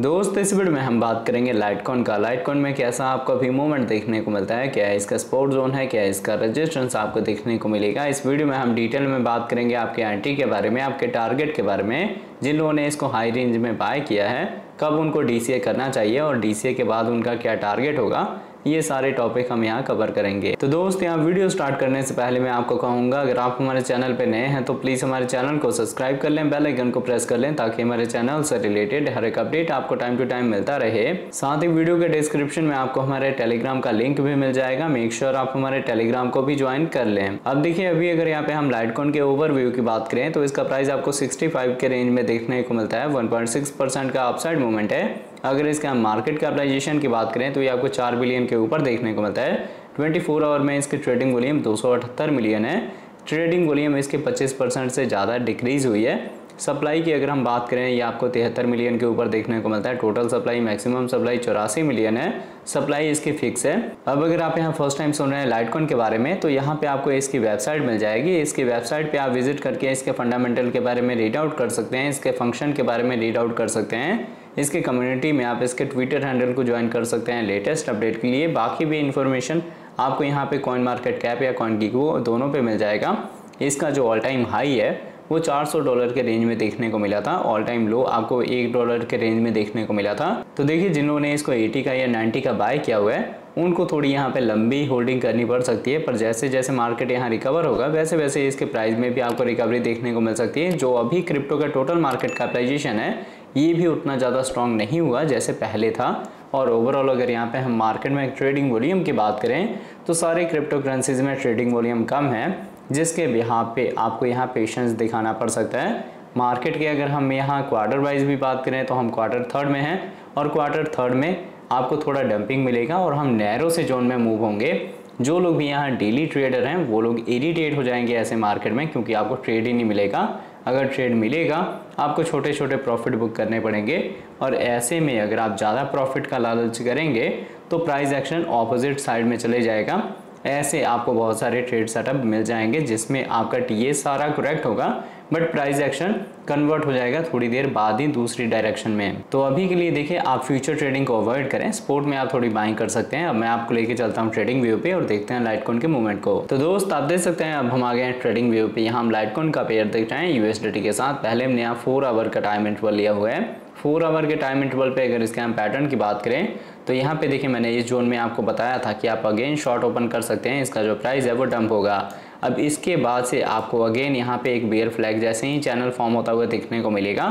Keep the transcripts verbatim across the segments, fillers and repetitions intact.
दोस्त इस वीडियो में हम बात करेंगे लाइटकॉइन का। लाइटकॉइन में कैसा आपको अभी मूवमेंट देखने को मिलता है, क्या है इसका सपोर्ट जोन है, क्या है इसका रेजिस्टेंस आपको देखने को मिलेगा। इस वीडियो में हम डिटेल में बात करेंगे आपके एंट्री के बारे में, आपके टारगेट के बारे में, जिन लोगों ने इसको हाई रेंज में बाय किया है कब उनको डी सी ए करना चाहिए और डी सी ए के बाद उनका क्या टारगेट होगा, ये सारे टॉपिक हम यहाँ कवर करेंगे। तो दोस्त यहाँ वीडियो स्टार्ट करने से पहले मैं आपको कहूँगा अगर आप हमारे चैनल पे नए हैं तो प्लीज़ हमारे चैनल को सब्सक्राइब कर लें, बेल आइकन को प्रेस कर लें ताकि हमारे चैनल से रिलेटेड हर एक अपडेट आपको टाइम टू टाइम मिलता रहे। साथ ही वीडियो के डिस्क्रिप्शन में आपको हमारे टेलीग्राम का लिंक भी मिल जाएगा, मेक श्योर आप हमारे टेलीग्राम को भी ज्वाइन कर लें। अब देखिए अभी अगर यहाँ पे हम लाइटकॉइन के ओवरव्यू की बात करें तो इसका प्राइस आपको सिक्सटी फाइव के रेंज में देखने को मिलता है। वन पॉइंट सिक्स परसेंट का अपसाइड मूवमेंट है। अगर इसके हम मार्केट कैपिटलाइजेशन की बात करें तो ये आपको चार बिलियन के ऊपर देखने को मिलता है। चौबीस आवर में इसकी ट्रेडिंग वॉल्यूम दो सौ अठहत्तर मिलियन है। ट्रेडिंग वॉल्यूम इसके पच्चीस परसेंट से ज़्यादा डिक्रीज हुई है। सप्लाई की अगर हम बात करें ये आपको तिहत्तर मिलियन के ऊपर देखने को मिलता है। टोटल सप्लाई, मैक्सिमम सप्लाई चौरासी मिलियन है। सप्लाई इसकी फिक्स है। अब अगर आप यहाँ फर्स्ट टाइम सुन रहे हैं लाइटकॉइन के बारे में तो यहाँ पे आपको इसकी वेबसाइट मिल जाएगी। इसकी वेबसाइट पे आप विजिट करके इसके फंडामेंटल के बारे में रीड आउट कर सकते हैं, इसके फंक्शन के बारे में रीड आउट कर सकते हैं, इसके कम्युनिटी में आप इसके ट्विटर हैंडल को ज्वाइन कर सकते हैं लेटेस्ट अपडेट के लिए। बाकी भी इन्फॉर्मेशन आपको यहाँ पे कॉइन मार्केट कैप या कॉइनगेको दोनों पे मिल जाएगा। इसका जो ऑल टाइम हाई है वो चार सौ डॉलर के रेंज में देखने को मिला था। ऑल टाइम लो आपको एक डॉलर के रेंज में देखने को मिला था। तो देखिए जिन लोगों ने इसको अस्सी का या नब्बे का बाय किया हुआ है उनको थोड़ी यहाँ पे लंबी होल्डिंग करनी पड़ सकती है, पर जैसे जैसे मार्केट यहाँ रिकवर होगा वैसे वैसे इसके प्राइस में भी आपको रिकवरी देखने को मिल सकती है। जो अभी क्रिप्टो का टोटल मार्केट कैपिटलाइजेशन है ये भी उतना ज़्यादा स्ट्रॉन्ग नहीं हुआ जैसे पहले था। और ओवरऑल अगर यहाँ पे हम मार्केट में ट्रेडिंग वॉल्यूम की बात करें तो सारे क्रिप्टो करेंसीज में ट्रेडिंग वॉल्यूम कम है, जिसके यहाँ पे आपको यहाँ पेशेंस दिखाना पड़ सकता है। मार्केट के अगर हम यहाँ क्वार्टर वाइज भी बात करें तो हम क्वार्टर थर्ड में हैं और क्वार्टर थर्ड में आपको थोड़ा डंपिंग मिलेगा और हम नैरो से जोन में मूव होंगे। जो लोग भी यहाँ डेली ट्रेडर हैं वो लोग इरिटेट हो जाएंगे ऐसे मार्केट में, क्योंकि आपको ट्रेड ही नहीं मिलेगा। अगर ट्रेड मिलेगा आपको छोटे छोटे प्रॉफिट बुक करने पड़ेंगे और ऐसे में अगर आप ज़्यादा प्रॉफिट का लालच करेंगे तो प्राइस एक्शन ऑपोजिट साइड में चले जाएगा। ऐसे आपको बहुत सारे ट्रेड सेटअप मिल जाएंगे जिसमें आपका टीए सारा करेक्ट होगा बट प्राइस एक्शन कन्वर्ट हो जाएगा थोड़ी देर बाद ही दूसरी डायरेक्शन में। तो अभी के लिए देखिए आप फ्यूचर ट्रेडिंग को अवॉइड करें, स्पोर्ट में आप थोड़ी बाइंग कर सकते हैं। अब मैं आपको लेके चलता हूँ ट्रेडिंग व्यू पे और देखते हैं लाइटकॉइन के मूवमेंट को। तो दोस्त आप देख सकते हैं अब हम आ गए हैं ट्रेडिंग व्यू पे। यहाँ हम लाइटकॉइन का पेयर देख रहे हैं यूएसडी के साथ। पहले हमने यहाँ फोर आवर का टाइम इंटरवल लिया हुआ है। फोर आवर के टाइम इंटरवल पे अगर इसके हम पैटर्न की बात करें तो यहाँ पे देखिए मैंने इस जोन में आपको बताया था कि आप अगेन शॉर्ट ओपन कर सकते हैं, इसका जो प्राइस है वो डंप होगा। अब इसके बाद से आपको अगेन यहाँ पे एक बेयर फ्लैग जैसे ही चैनल फॉर्म होता हुआ देखने को मिलेगा।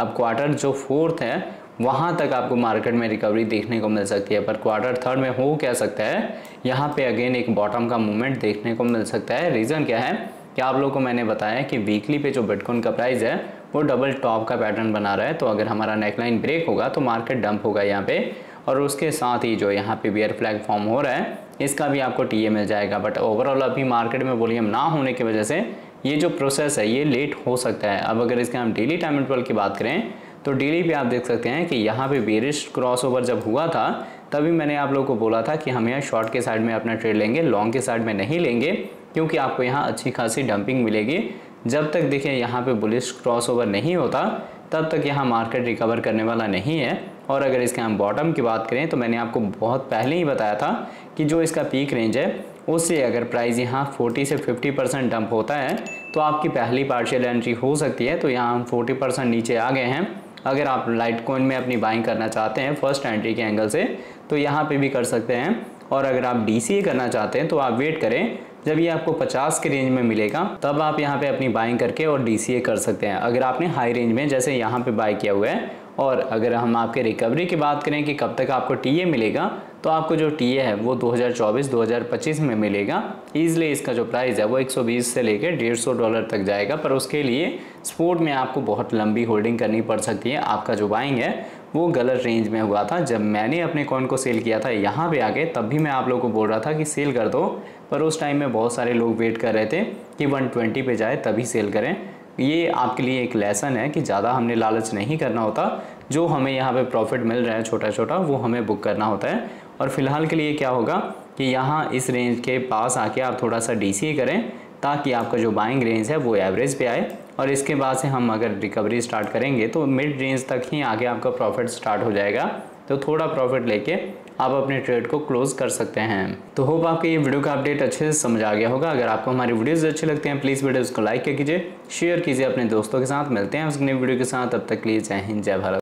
अब क्वार्टर जो फोर्थ है वहाँ तक आपको मार्केट में रिकवरी देखने को मिल सकती है, पर क्वार्टर थर्ड में हो क्या सकता है यहाँ पे अगेन एक बॉटम का मूवमेंट देखने को मिल सकता है। रीज़न क्या है कि आप लोगों को मैंने बताया कि वीकली पे जो बिटकॉइन का प्राइस है वो डबल टॉप का पैटर्न बना रहा है, तो अगर हमारा नेकलाइन ब्रेक होगा तो मार्केट डंप होगा यहाँ पे। और उसके साथ ही जो यहाँ पे बेयर फ्लैग फॉर्म हो रहा है इसका भी आपको टीए मिल जाएगा। बट ओवरऑल अभी मार्केट में वॉल्यूम ना होने की वजह से ये जो प्रोसेस है ये लेट हो सकता है। अब अगर इसके हम डेली टाइम इंटरवल की बात करें तो डेली पे आप देख सकते हैं कि यहाँ पे बेरिश क्रॉसओवर जब हुआ था तभी मैंने आप लोगों को बोला था कि हम यहाँ शॉर्ट के साइड में अपना ट्रेड लेंगे, लॉन्ग के साइड में नहीं लेंगे क्योंकि आपको यहाँ अच्छी खासी डंपिंग मिलेगी। जब तक देखिए यहाँ पे बुलिश क्रॉसओवर नहीं होता तब तक यहाँ मार्केट रिकवर करने वाला नहीं है। और अगर इसके हम बॉटम की बात करें तो मैंने आपको बहुत पहले ही बताया था कि जो इसका पीक रेंज है उससे अगर प्राइस यहाँ चालीस से पचास परसेंट डंप होता है तो आपकी पहली पार्शियल एंट्री हो सकती है। तो यहाँ हम चालीस परसेंट नीचे आ गए हैं। अगर आप लाइटकॉइन में अपनी बाइंग करना चाहते हैं फर्स्ट एंट्री के एंगल से तो यहाँ पे भी कर सकते हैं। और अगर आप डी सी ए करना चाहते हैं तो आप वेट करें, जब ये आपको पचास के रेंज में मिलेगा तब आप यहाँ पे अपनी बाइंग करके और डी सी ए कर सकते हैं। अगर आपने हाई रेंज में जैसे यहाँ पे बाय किया हुआ है। और अगर हम आपके रिकवरी की बात करें कि कब तक आपको टी ए मिलेगा तो आपको जो टी ए है वो दो हज़ार चौबीस दो हज़ार पच्चीस में मिलेगा। ईजिली इसका जो प्राइस है वो एक सौ बीस से लेकर डेढ़ सौ डॉलर तक जाएगा, पर उसके लिए स्पोर्ट में आपको बहुत लंबी होल्डिंग करनी पड़ सकती है। आपका जो बाइंग है वो गलत रेंज में हुआ था। जब मैंने अपने कॉइन को सेल किया था यहाँ पे आके तब भी मैं आप लोगों को बोल रहा था कि सेल कर दो, पर उस टाइम में बहुत सारे लोग वेट कर रहे थे कि एक सौ बीस पे जाए तभी सेल करें। ये आपके लिए एक लेसन है कि ज़्यादा हमने लालच नहीं करना होता, जो हमें यहाँ पे प्रॉफिट मिल रहा है छोटा छोटा वो हमें बुक करना होता है। और फिलहाल के लिए क्या होगा कि यहाँ इस रेंज के पास आके आप थोड़ा सा डी सी ए करें ताकि आपका जो बाइंग रेंज है वो एवरेज पे आए और इसके बाद से हम अगर रिकवरी स्टार्ट करेंगे तो मिड रेंज तक ही आगे आपका प्रॉफिट स्टार्ट हो जाएगा। तो थोड़ा प्रॉफिट लेके आप अपने ट्रेड को क्लोज कर सकते हैं। तो होप आपके ये वीडियो का अपडेट अच्छे से समझ आ गया होगा। अगर आपको हमारी वीडियोस अच्छे लगते हैं प्लीज़ वीडियोस को लाइक कीजिए, शेयर कीजिए अपने दोस्तों के साथ। मिलते हैं उस नई वीडियो के साथ, तब तक के लिए जय हिंद, जय भारत।